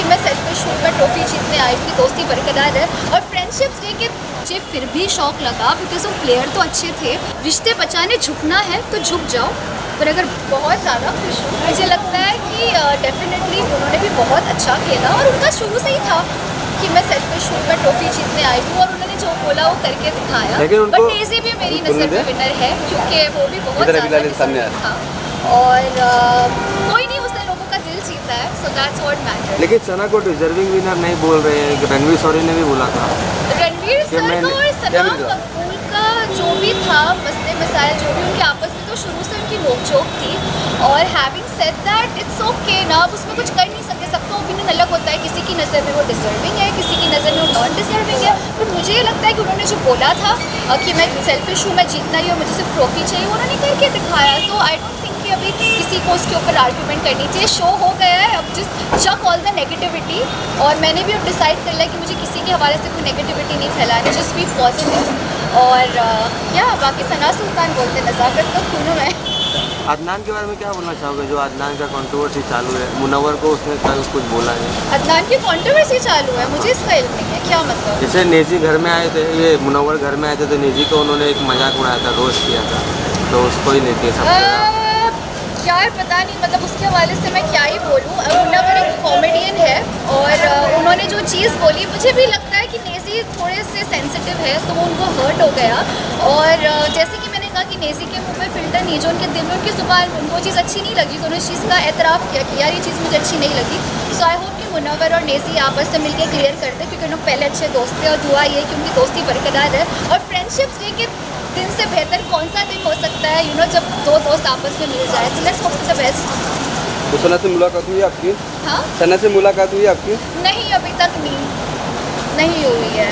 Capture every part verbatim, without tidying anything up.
कि मैं सेल्फिश हूँ, मैं ट्रॉफी जीतने आई हूँ, दोस्ती बरकरार है। और फ्रेंडशिप्स डे के मुझे फिर भी शौक लगा बिकॉज वो प्लेयर तो अच्छे थे। रिश्ते बचाने झुकना है तो झुक जाओ, पर अगर बहुत ज़्यादा खुश हूँ। मुझे लगता है कि डेफिनेटली उन्होंने भी बहुत अच्छा खेला और उनका शुरू से ही था कि मैं सेल्फिश हूँ, मैं ट्रॉफी जीतने आई हूँ, और उन्होंने जो बोला वो करके दिखाया। बट नेज़ी भी मेरी नज़र में विनर है क्योंकि वो भी बहुत ज़्यादा था और कोई नहीं, उसने लोगों का दिल जीता है, सो दैट्स व्हाट मैटर्स। लेकिन सना को डिजर्विंग विनर नहीं बोल रहे हैं, रणवीर सॉरी ने भी बोला था। रणवीर सर और सना कपूर का जो भी था मसले मसाइल जो भी उनके आपस में, तो शुरू से उनकी नोकझोंक थी। और having said that it's okay ना, अब उसमें कुछ कर नहीं सकते, सबका ओपिनियन अलग होता है, किसी की नज़र में वो डिजर्विंग है, किसी की नज़र में वो नॉन डिजर्विंग है। बट मुझे ये लगता है कि उन्होंने जो बोला था कि मैं सेल्फिश हूँ, मैं जीतना ही और मुझे सिर्फ ट्रॉफी चाहिए, उन्होंने करके दिखाया। तो आई डोंट थिंक अभी किसी को उसके ऊपर आर्ग्यूमेंट करनी चाहिए। शो हो गया है, अब just chuck all the negativity. और मैंने भी अब डिसाइड कर लिया कि मुझे किसी के हवाले से कोई नेगेटिविटी नहीं फैलानी, जस्ट बी पॉजिटिव। और क्या बाकी सना सुल्तान बोलते नज़ाकत का खून है। अदनान के बारे में क्या बोलना चाहोगे? जो अदनान का कंट्रोवर्सी चालू है, मुनव्वर को उसने कल कुछ बोला है। अदनान की कंट्रोवर्सी चालू है, मुझे इसका इल्म नहीं है, क्या मतलब। जैसे नेज़ी घर में आए थे, ये मुनव्वर घर में आए थे, तो नेज़ी को उन्होंने एक मजाक उड़ाया था, रोस्ट किया था, तो उसको ही लेके सब यार पता नहीं, मतलब उसके हवाले से मैं क्या ही बोलूँ। मुनव्वर एक कॉमेडियन है और उन्होंने जो चीज़ बोली, मुझे भी लगता है कि नेज़ी थोड़े से सेंसिटिव है तो वो उनको हर्ट हो गया। और जैसे कि मैंने कहा कि नेज़ी के मुंह में फिल्टर नहीं, जो उनके दिल में उनकी जुबान उनको चीज़ अच्छी नहीं लगी, तो उन्होंने इस चीज़ का एतराफ़ किया कि यार ये चीज़ मुझे अच्छी नहीं लगी। सो आई होप कि मुनव्वर और नेज़ी आपस में मिलकर क्लियर करते, क्योंकि उन लोग पहले अच्छे दोस्त थे और दुआ ये कि उनकी दोस्ती बरकरार है। और फ्रेंडशिप्स डे के दिन से बेहतर कौन सा दिन हो सकता है, यू नो, जब दो दोस्त आपस में मिल जाए। तो let's hope for the best. तो सना से मुलाकात हुई आपकी? हाँ, सना से मुलाकात हुई आपकी? नहीं, अभी तक नहीं नहीं हुई है।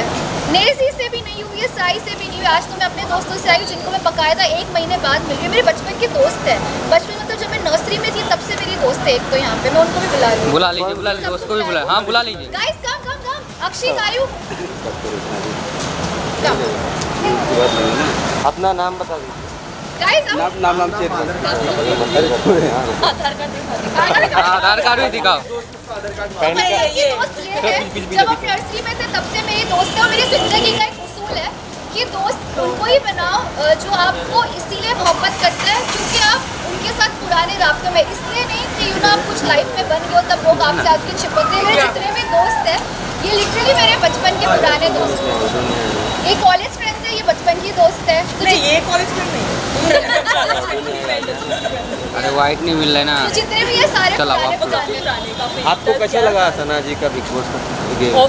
नेज़ी से भी नहीं हुई है, साई से भी नहीं हुई। आज तो मैं अपने दोस्तों से आई हूँ जिनको मैं बकायदा एक महीने बाद मिल रही हूँ। मेरे बचपन के दोस्त हैं, बचपन मतलब जब मैं नर्सरी में थी तब से मेरी दोस्त है। एक तो यहाँ पे मैं उनको भी बुला लूँ, बुला लीजिए, बुला लीजिए, उसको भी बुला, हाँ बुला लीजिए। Guys come come come Akshay गायू, अपना नाम बता दीजिए। नाम नाम नाम चेक आधार कार्ड भी दिखाओ। ये दोस्त ये है, जब हम नर्सरी में थे तब से मेरी दोस्त है। और मेरी जिंदगी का एक उसूल है कि दोस्त उनको ही बनाओ जो आपको इसीलिए मोहब्बत करता है क्योंकि आप उनके साथ पुराने रास्ते में, इसलिए नहीं कि यू ना आप कुछ लाइफ में बन गए तब लोग आपसे आजकल छिपकते हैं। जितने भी दोस्त है ये लिटरली मेरे बचपन के पुराने दोस्त हैं। ये कॉलेज बचपन की दोस्त है। नहीं ये कॉलेज में नहीं, अरे वाइट नहीं मिल रहा है ना। तो जितने भी ये सारे पुराने, आपको कैसा लगा सना जी का बिग बॉस का?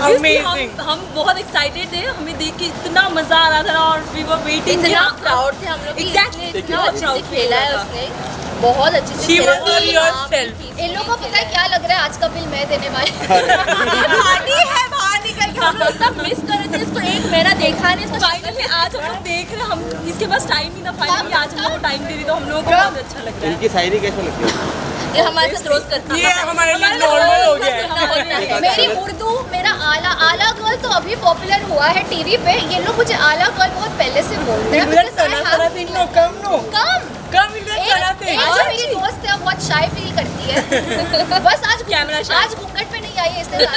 अमेजिंग, हम बहुत एक्साइटेड थे, हमें देख के इतना मजा आ रहा था और वी वर वेटिंग, इतना प्राउड थे हम लोग। एग्जैक्टली, इतना अच्छा खेला है उसने, बहुत अच्छी से खेला। इन लोगों को पता है क्या लग रहा है, आज का बिल मैं देने वाली है। हम लोग तब मिस कर रहे थे इसको, एक महीना देखा नहीं इसको, फाइनली आज हम लोग देख रहे हैं। हम इसके पास टाइम ही ना, फाइनली आज हम लोग टाइम दे रही, तो हम लोगों को बहुत अच्छा लग रहा है। इनकी शायरी कैसे लगती है? ये हमारे साथ रोज करता है, ये हमारे लिए नॉर्मल हो गया है। मेरी उर्दू, मेरा आला आला गर्ल तो अभी पॉपुलर हुआ है टीवी पे। ये लोग मुझे आला गर्ल बहुत पहले से बोलते हैं। कम नो कम कम मेरी दोस्त है, बहुत शाय फील करती है। बस आज कैमरा आज घूंघट पे नहीं आई है इसलिए।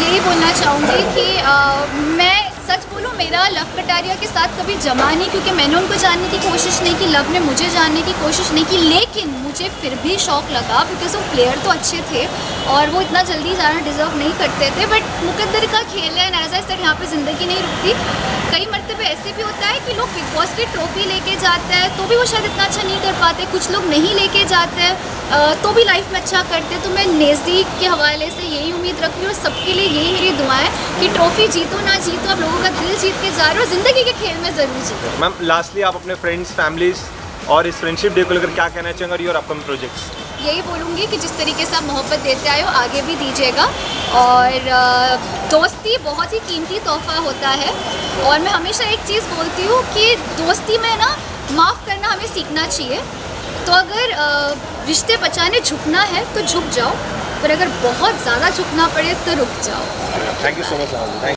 यही बोलना चाहूँगी कि आ, मैं सच बोलूँ, मेरा लव कटारिया के साथ कभी जमा नहीं, क्योंकि मैंने उनको जानने की कोशिश नहीं की, लव ने मुझे जानने की कोशिश नहीं की। लेकिन मुझे फिर भी शौक लगा बिकॉज वो प्लेयर तो अच्छे थे और वो इतना जल्दी जाना डिजर्व नहीं करते थे। बट मुकद्दर का खेल है, नाज़ा सर यहाँ पे ज़िंदगी नहीं रुकती। कई मरतबे ऐसे भी होता है कि लोग बिग बॉस की ट्रॉफी लेके जाते हैं तो भी वो शायद इतना अच्छा नहीं कर पाते, कुछ लोग नहीं लेके जाते हैं तो भी लाइफ में अच्छा करते। तो मैं नेज़ी के हवाले से यही उम्मीद रखती हूँ और सबके लिए यही मेरी दुआएँ कि ट्रॉफ़ी जीतो ना जीतो, आप लोगों का दिल जीत के जा रहे हो, ज़िंदगी के खेल में ज़रूर जीतो। मैम लास्टली आप अपने फ्रेंड्स, फैमिलीज़ और इस फ्रेंडशिप डे को लेकर क्या कहना चाहेंगे और योर अपकमिंग प्रोजेक्ट्स? यही बोलूँगी कि जिस तरीके से आप मोहब्बत देते आए हो आगे भी दीजिएगा। और दोस्ती बहुत ही कीमती तोहफा होता है और मैं हमेशा एक चीज़ बोलती हूँ कि दोस्ती में ना माफ़ करना हमें सीखना चाहिए। तो अगर रिश्ते बचाने झुकना है तो झुक जाओ, पर अगर बहुत ज़्यादा झुकना पड़े तो रुक जाओ। Thank you so much.